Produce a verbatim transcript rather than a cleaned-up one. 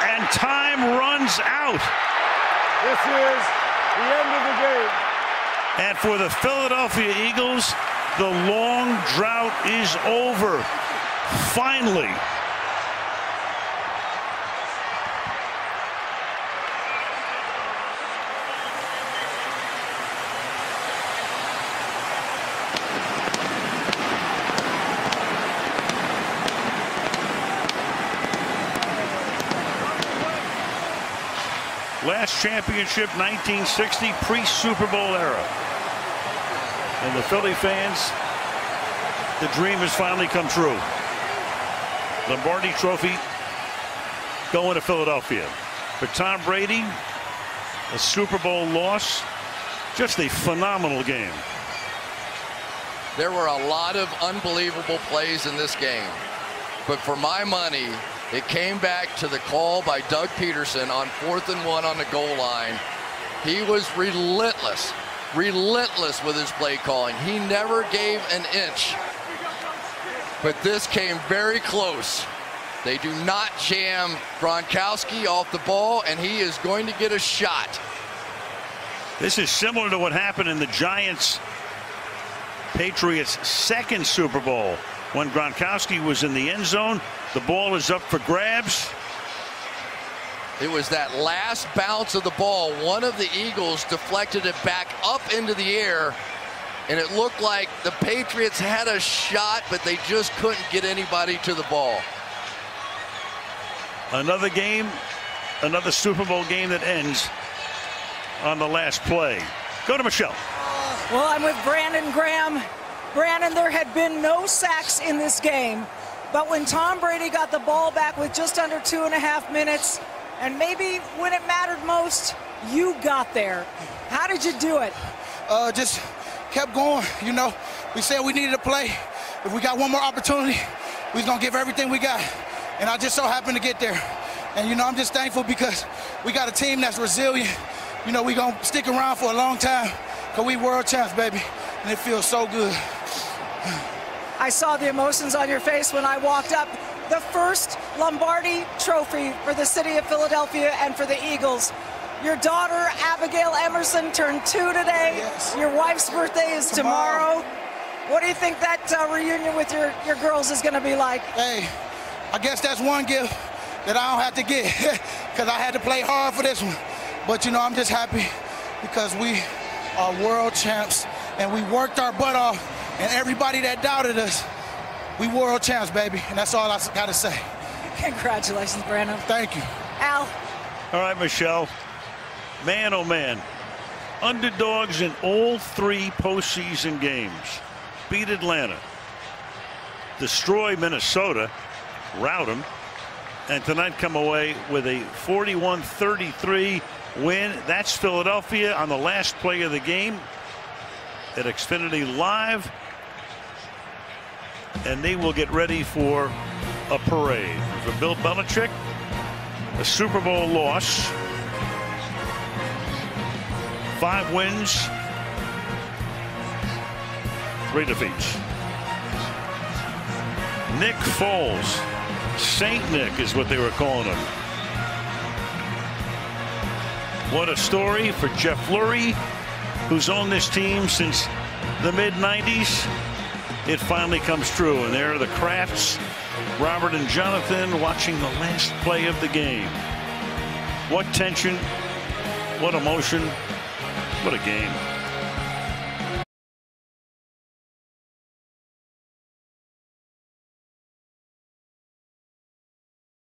and time runs out. This is the end of the game. And for the Philadelphia Eagles, the long drought is over. Finally. Last championship, nineteen sixty, pre-Super Bowl era. And the Philly fans, the dream has finally come true. Lombardi Trophy going to Philadelphia. For Tom Brady, a Super Bowl loss, just a phenomenal game. There were a lot of unbelievable plays in this game, but for my money, it came back to the call by Doug Peterson on fourth and one on the goal line. He was relentless, relentless with his play calling. He never gave an inch. But this came very close. They do not jam Gronkowski off the ball, and he is going to get a shot. This is similar to what happened in the Giants Patriots second Super Bowl. When Gronkowski was in the end zone, the ball is up for grabs. It was that last bounce of the ball. One of the Eagles deflected it back up into the air, and it looked like the Patriots had a shot, but they just couldn't get anybody to the ball. Another game, another Super Bowl game that ends on the last play. Go to Michelle. Well, I'm with Brandon Graham. Brandon, there had been no sacks in this game, but when Tom Brady got the ball back with just under two and a half minutes, and maybe when it mattered most, you got there. How did you do it? Uh, just kept going. You know, we said we needed a play. If we got one more opportunity, we was gonna give everything we got. And I just so happened to get there. And, you know, I'm just thankful because we got a team that's resilient. You know, we gonna stick around for a long time because we world champs, baby. And it feels so good. I saw the emotions on your face when I walked up. The first Lombardi Trophy for the city of Philadelphia and for the Eagles. Your daughter, Abigail Emerson, turned two today. Yes. Your wife's birthday is tomorrow. tomorrow. What do you think that uh, reunion with your, your girls is going to be like? Hey, I guess that's one gift that I don't have to get because I had to play hard for this one. But, you know, I'm just happy because we are world champs and we worked our butt off. And everybody that doubted us, we world champs, baby. And that's all I got to say. Congratulations, Brandon. Thank you. Al. All right, Michelle. Man, oh, man. Underdogs in all three postseason games. Beat Atlanta. Destroy Minnesota. Rout them. And tonight come away with a forty-one thirty-three win. That's Philadelphia on the last play of the game at Xfinity Live. And they will get ready for a parade. For Bill Belichick, a Super Bowl loss, five wins, three defeats. Nick Foles, Saint Nick is what they were calling him. What a story for Jeff Lurie, who's owned this team since the mid nineties. It finally comes true, and there are the Krafts, Robert and Jonathan, watching the last play of the game. What tension, what emotion, what a game.